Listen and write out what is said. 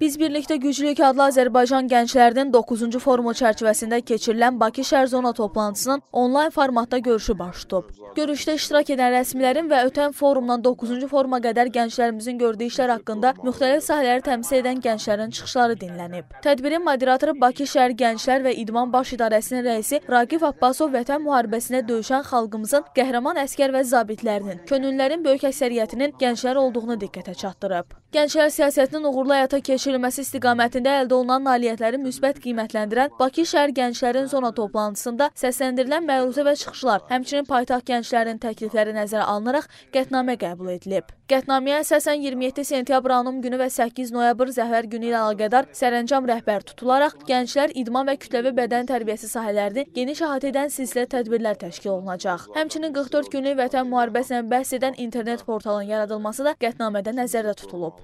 Biz birlikdə güclük adlı Azərbaycan gənclərinin 9-cu forumu çərçivəsində keçirilən Bakı şəhər zona toplantısının onlayn formatda görüşü baş tutub. Görüşdə iştirak edən rəsmilərin və ötən forumdan 9-cu foruma qədər gənclərimizin gördüyü işlər haqqında müxtəlif sahələri təmsil edən gənclərin çıxışları dinlənib. Tədbirin moderatoru Bakı şəhər Gənclər və İdman Baş İdarəsinin rəisi Raqib Abbasov vətən müharibəsində döyüşən xalqımızın qəhrəman əskər və zabitlərinin, könüllərin böyük əksəriyyətinin gənclər olduğunu diqqətə çatdırıb. Gənclər siyasətinin uğurlu həyata keçirilməsi istiqamətində əldə olunan nailiyyətləri müsbət qiymətləndirən Bakı şəhər gənclərin zona toplantısında səsləndirilən məruzə və çıxışlar, həmçinin paytaxt gənclərinin təklifləri nəzərə alınaraq qətnamə qəbul edilib. Qətnaməyə əsasən 27 sentyabr Anım günü və 8 noyabr Zəhvər günü ilə əlaqədar sərəncam rəhbər tutularaq gənclər idman və kütləvi bədən tərbiyəsi sahələrində geniş əhatə edən silsilə tədbirlər təşkil olunacaq. Həmçinin 44 günlük vətən müharibəsinə bəhs edən internet portalının yaradılması da qətnamədə nəzərdə tutulub.